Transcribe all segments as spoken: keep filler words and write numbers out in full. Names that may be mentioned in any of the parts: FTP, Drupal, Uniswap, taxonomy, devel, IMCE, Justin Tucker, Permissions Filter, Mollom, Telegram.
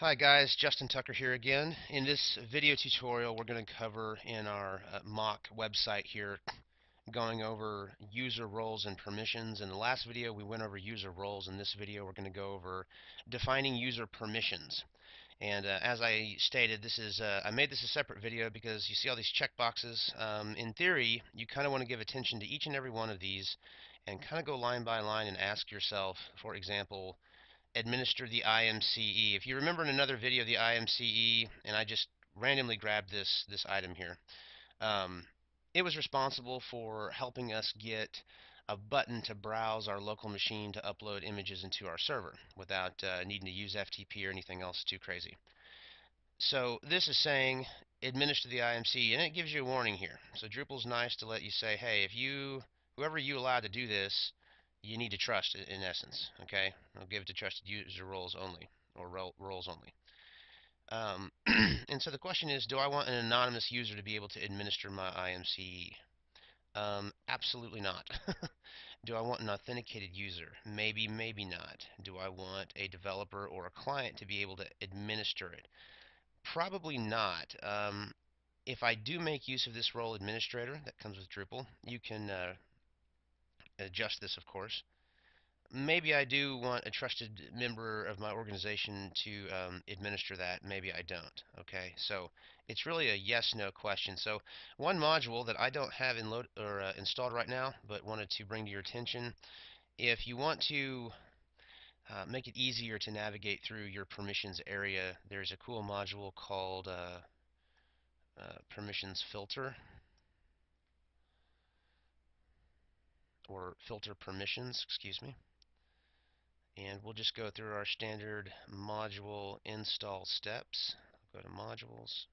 Hi guys, Justin Tucker here again. In this video tutorial we're going to cover in our uh, mock website here going over user roles and permissions. In the last video we went over user roles. In this video we're going to go over defining user permissions. And uh, as I stated, this is uh, I made this a separate video because you see all these checkboxes. Um, in theory you kind of want to give attention to each and every one of these and kind of go line by line and ask yourself, for example, administer the I M C E. If you remember in another video, the I M C E, and I just randomly grabbed this this item here, um, it was responsible for helping us get a button to browse our local machine to upload images into our server without uh, needing to use F T P or anything else too crazy. So this is saying administer the I M C E, and it gives you a warning here. So Drupal's nice to let you say, hey, if you whoever you allow to do this, you need to trust it, in essence. Okay, I'll give it to trusted user roles only, or ro roles only. Um, and so the question is, do I want an anonymous user to be able to administer my I M C E? Um, absolutely not. Do I want an authenticated user? Maybe, maybe not. Do I want a developer or a client to be able to administer it? Probably not. Um, if I do make use of this role administrator that comes with Drupal, you can uh, adjust this, of course. Maybe I do want a trusted member of my organization to um, administer that. Maybe I don't. Okay, so it's really a yes/no question. So one module that I don't have in load or uh, installed right now, but wanted to bring to your attention, if you want to uh, make it easier to navigate through your permissions area, there's a cool module called uh, uh, Permissions Filter, or filter permissions, excuse me. And we'll just go through our standard module install steps. Go to modules,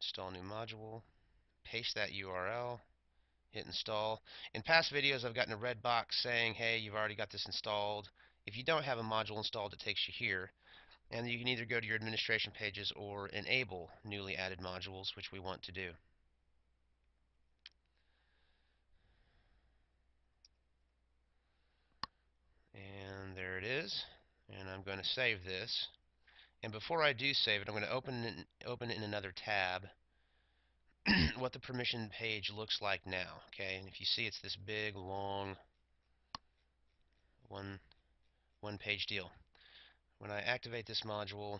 install new module, paste that U R L, hit install. In past videos I've gotten a red box saying, hey, you've already got this installed. If you don't have a module installed, it takes you here. And you can either go to your administration pages or enable newly added modules, which we want to do. And there it is, and I'm going to save this. And before I do save it, I'm going to open it, open it in another tab what the permission page looks like now. Okay, and if you see, it's this big long one one page deal. When I activate this module,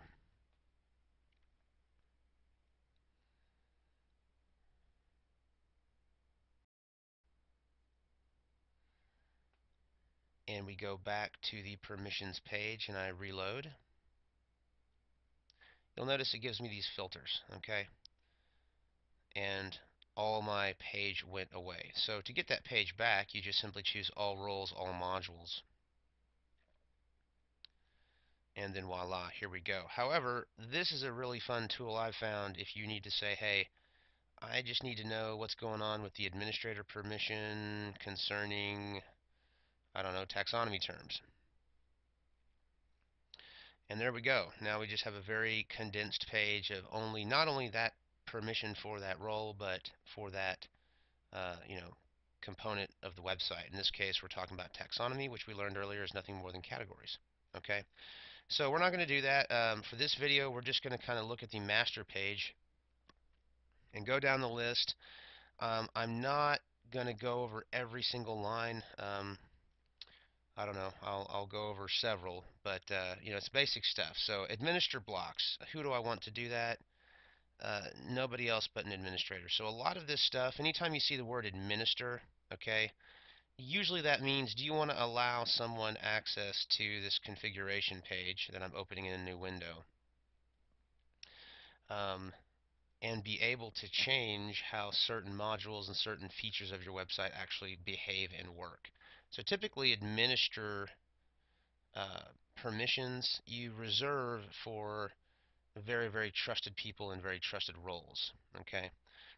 and we go back to the permissions page and I reload, you'll notice it gives me these filters, okay? And all my page went away. So to get that page back, you just simply choose all roles, all modules. And then voila, here we go. However, this is a really fun tool I've found if you need to say, hey, I just need to know what's going on with the administrator permission concerning, I don't know, taxonomy terms. And there we go. Now we just have a very condensed page of only not only that permission for that role, but for that uh, you know, component of the website. In this case, we're talking about taxonomy, which we learned earlier is nothing more than categories. Okay, so we're not going to do that um, for this video. We're just going to kind of look at the master page and go down the list. Um, I'm not going to go over every single line. Um, I don't know, I'll, I'll go over several, but uh, you know, it's basic stuff. So administer blocks, who do I want to do that? Uh, nobody else but an administrator. So a lot of this stuff, anytime you see the word administer, okay, usually that means, do you want to allow someone access to this configuration page that I'm opening in a new window, um, and be able to change how certain modules and certain features of your website actually behave and work. So typically administer uh, permissions you reserve for very, very trusted people and very trusted roles. Okay,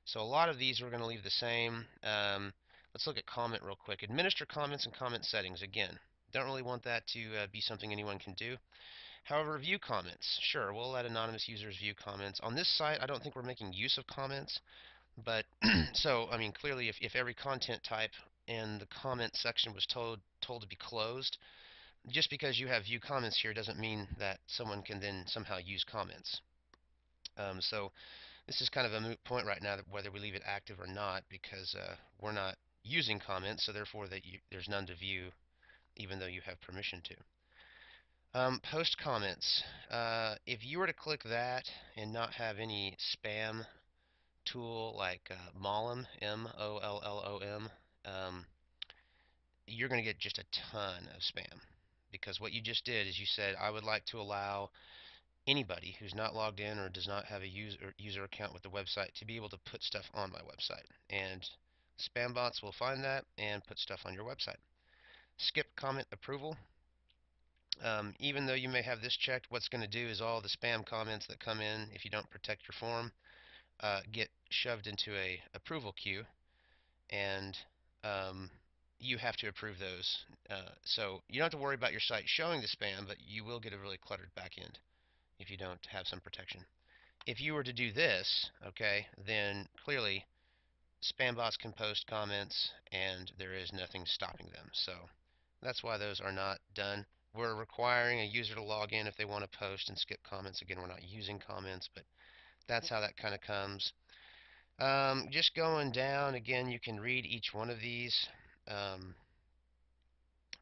so a lot of these we're going to leave the same. Um, let's look at comment real quick. Administer comments and comment settings. Again, don't really want that to uh, be something anyone can do. However, view comments. Sure, we'll let anonymous users view comments. On this site, I don't think we're making use of comments. But so, I mean, clearly if, if every content type and the comment section was told told to be closed, just because you have view comments here doesn't mean that someone can then somehow use comments. Um, so this is kind of a moot point right now, that whether we leave it active or not, because uh, we're not using comments, so therefore that you, there's none to view, even though you have permission to. Um, post comments. Uh, if you were to click that and not have any spam tool like uh, Mollom, M O L L O M, um, you're going to get just a ton of spam, because what you just did is you said, I would like to allow anybody who's not logged in or does not have a user, user account with the website to be able to put stuff on my website. And spam bots will find that and put stuff on your website. Skip comment approval. Um, even though you may have this checked, what's going to do is all the spam comments that come in, if you don't protect your form, uh, get shoved into a approval queue, and um, you have to approve those. Uh, so you don't have to worry about your site showing the spam, but you will get a really cluttered back end if you don't have some protection. If you were to do this, okay, then clearly spam bots can post comments, and there is nothing stopping them. So that's why those are not done. We're requiring a user to log in if they want to post and skip comments. Again, we're not using comments, but that's how that kind of comes. Um, just going down, again, you can read each one of these. Um,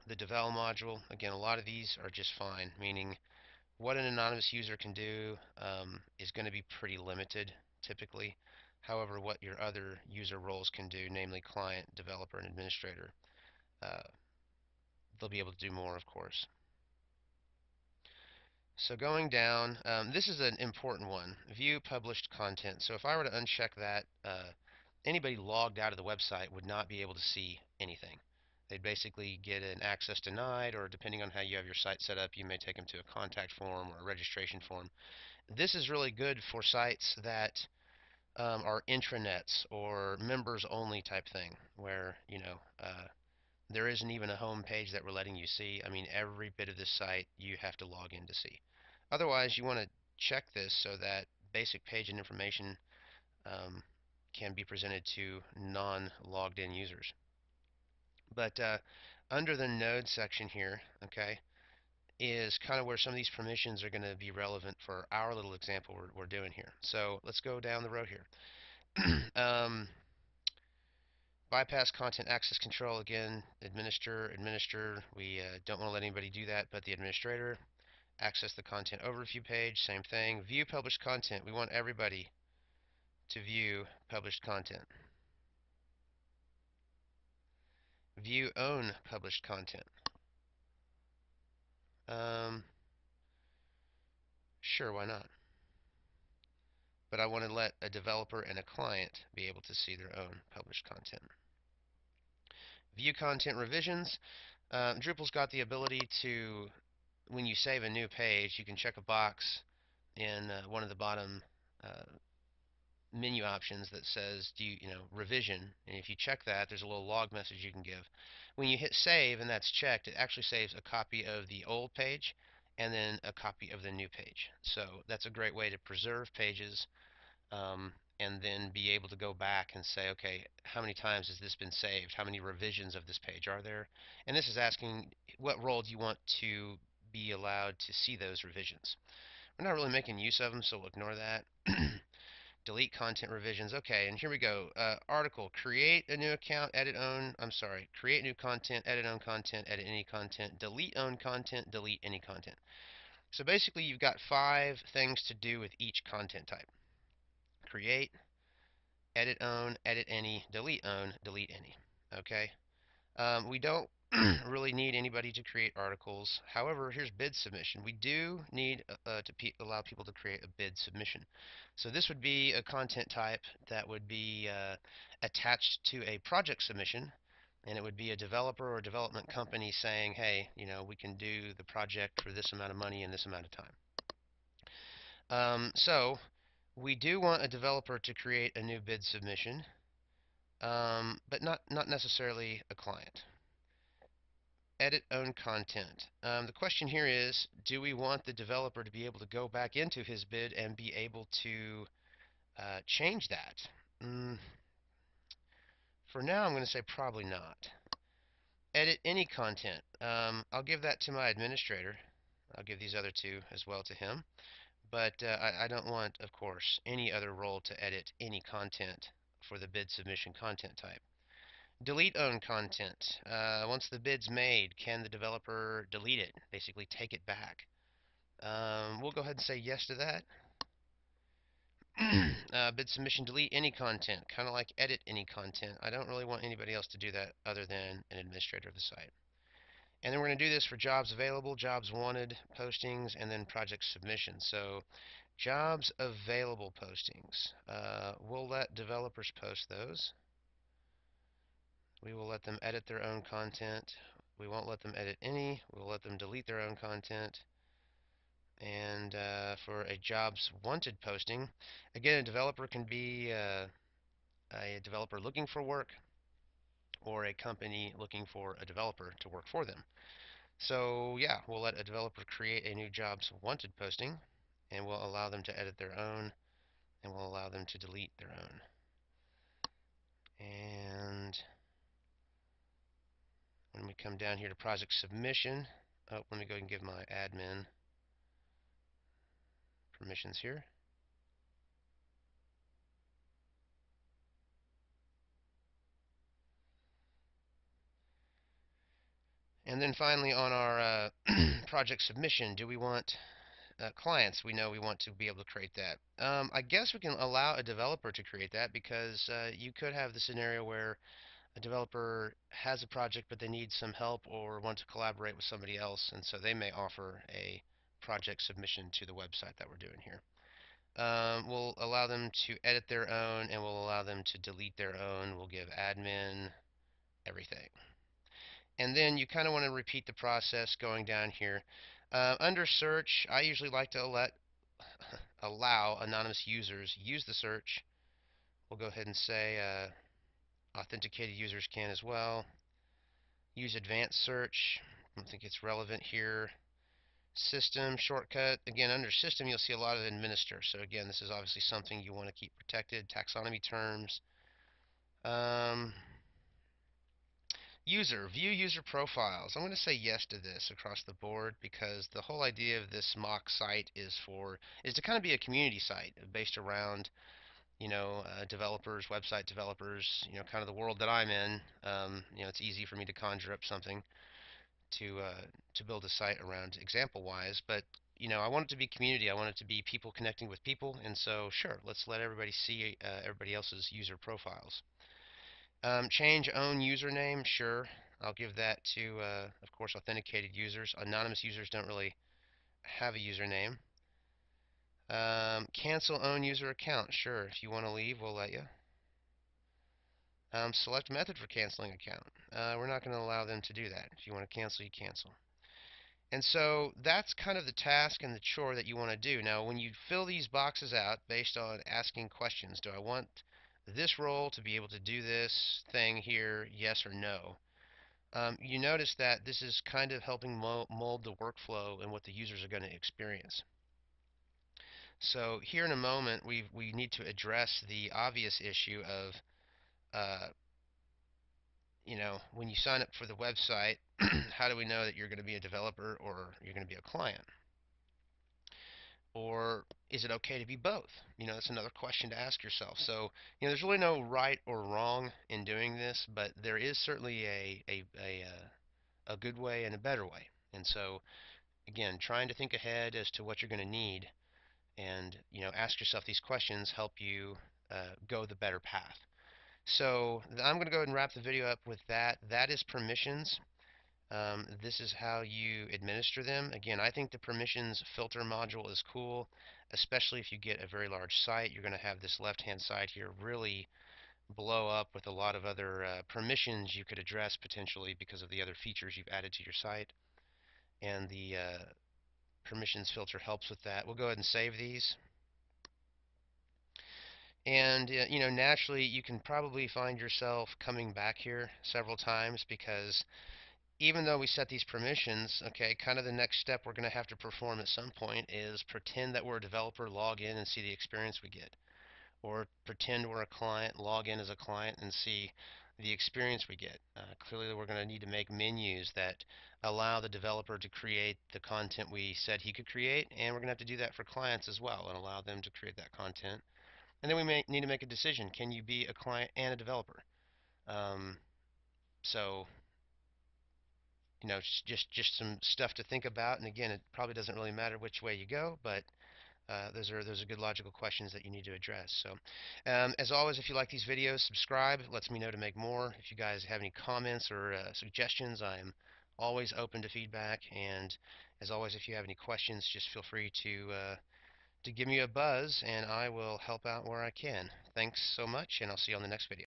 the devel module, again, a lot of these are just fine, meaning what an anonymous user can do um, is going to be pretty limited, typically. However, what your other user roles can do, namely client, developer, and administrator, uh, they'll be able to do more, of course. So going down, um, this is an important one, view published content. So if I were to uncheck that, uh, anybody logged out of the website would not be able to see anything. They'd basically get an access denied, or depending on how you have your site set up, you may take them to a contact form or a registration form. This is really good for sites that um, are intranets or members only type thing, where, you know, uh, there isn't even a home page that we're letting you see. I mean, every bit of this site you have to log in to see. Otherwise, you want to check this so that basic page and information um, can be presented to non-logged in users. But uh, under the node section here, okay, is kind of where some of these permissions are going to be relevant for our little example we're, we're doing here. So let's go down the road here. um, Bypass content access control, again, administer, administer. We uh, don't want to let anybody do that but the administrator. Access the content overview page, same thing. View published content. We want everybody to view published content. View own published content. Um, sure, why not? But I want to let a developer and a client be able to see their own published content. View content revisions. Um, Drupal's got the ability to, when you save a new page, you can check a box in uh, one of the bottom uh, menu options that says, do you, you know, revision. And if you check that, there's a little log message you can give. When you hit save and that's checked, it actually saves a copy of the old page and then a copy of the new page. So that's a great way to preserve pages um, and then be able to go back and say, okay, how many times has this been saved? How many revisions of this page are there? And this is asking what role do you want to be allowed to see those revisions. We're not really making use of them, so we'll ignore that. Delete content revisions. Okay, and here we go. Uh, article, create a new account, edit own, I'm sorry, create new content, edit own content, edit any content, delete own content, delete any content. So basically you've got five things to do with each content type. Create, edit own, edit any, delete own, delete any. Okay, um, we don't really need anybody to create articles. However, here's bid submission. We do need uh, to pe allow people to create a bid submission. So this would be a content type that would be uh, attached to a project submission, and it would be a developer or development company saying, hey, you know, we can do the project for this amount of money in this amount of time. Um, so we do want a developer to create a new bid submission, um, but not, not necessarily a client. Edit own content. Um, the question here is, do we want the developer to be able to go back into his bid and be able to uh, change that? Mm. For now, I'm going to say probably not. edit any content. Um, I'll give that to my administrator. I'll give these other two as well to him. But uh, I, I don't want, of course, any other role to edit any content for the bid submission content type. Delete own content. Uh, once the bid's made, can the developer delete it? Basically take it back. Um, we'll go ahead and say yes to that. uh, bid submission, delete any content. Kind of like edit any content. I don't really want anybody else to do that other than an administrator of the site. And then we're going to do this for jobs available, jobs wanted postings, and then project submissions. So jobs available postings. Uh, we'll let developers post those. We will let them edit their own content. We won't let them edit any. We'll let them delete their own content. And uh, for a jobs wanted posting, again, a developer can be uh, a developer looking for work, or a company looking for a developer to work for them. So yeah, we'll let a developer create a new jobs wanted posting, and we'll allow them to edit their own, and we'll allow them to delete their own. And when we come down here to project submission, oh, let me go ahead and give my admin permissions here. And then finally, on our uh, project submission, do we want uh, clients? We know we want to be able to create that. Um, I guess we can allow a developer to create that, because uh, you could have the scenario where a developer has a project, but they need some help or want to collaborate with somebody else, and so they may offer a project submission to the website that we're doing here. Um, we'll allow them to edit their own, and we'll allow them to delete their own. We'll give admin everything. And then you kind of want to repeat the process going down here. Uh, under search, I usually like to let allow anonymous users use the search. We'll go ahead and say uh, authenticated users can as well. Use advanced search. I don't think it's relevant here. System shortcut. Again, under system, you'll see a lot of administer. So again, this is obviously something you want to keep protected. Taxonomy terms. Um, User, view user profiles. I'm going to say yes to this across the board, because the whole idea of this mock site is for is to kind of be a community site based around, you know, uh, developers, website developers, you know, kind of the world that I'm in. Um, you know, it's easy for me to conjure up something to uh, to build a site around example-wise, but you know, I want it to be community. I want it to be people connecting with people, and so sure, let's let everybody see uh, everybody else's user profiles. Um, change own username, sure. I'll give that to, uh, of course, authenticated users. Anonymous users don't really have a username. Um, cancel own user account, sure. If you want to leave, we'll let you. Um, select method for canceling account. Uh, we're not going to allow them to do that. If you want to cancel, you cancel. And so that's kind of the task and the chore that you want to do. Now, when you fill these boxes out based on asking questions, do I want this role to be able to do this thing here, yes or no. Um, you notice that this is kind of helping mold the workflow and what the users are going to experience. So here in a moment, we we need to address the obvious issue of, uh, you know, when you sign up for the website, how do we know that you're going to be a developer or you're going to be a client? Or is it okay to be both? You know, that's another question to ask yourself. So, you know, there's really no right or wrong in doing this, but there is certainly a a a, uh, a good way and a better way. And so, again, trying to think ahead as to what you're going to need, and you know, ask yourself these questions help you uh, go the better path. So, I'm going to go ahead and wrap the video up with that. That is permissions. Um, this is how you administer them. Again, I think the permissions filter module is cool, especially if you get a very large site. You're going to have this left-hand side here really blow up with a lot of other uh, permissions you could address potentially because of the other features you've added to your site. And the uh, permissions filter helps with that. We'll go ahead and save these. And uh, you know, naturally, you can probably find yourself coming back here several times, because even though we set these permissions, okay, kind of the next step we're going to have to perform at some point is pretend that we're a developer, log in and see the experience we get. Or pretend we're a client, log in as a client and see the experience we get. Uh, clearly we're going to need to make menus that allow the developer to create the content we said he could create, and we're going to have to do that for clients as well and allow them to create that content. And then we may need to make a decision. Can you be a client and a developer? Um, so, you know, just, just some stuff to think about. And again, it probably doesn't really matter which way you go, but uh, those are, those are good logical questions that you need to address. So, um, as always, if you like these videos, subscribe. It lets me know to make more. If you guys have any comments or uh, suggestions, I'm always open to feedback. And as always, if you have any questions, just feel free to, uh, to give me a buzz, and I will help out where I can. Thanks so much, and I'll see you on the next video.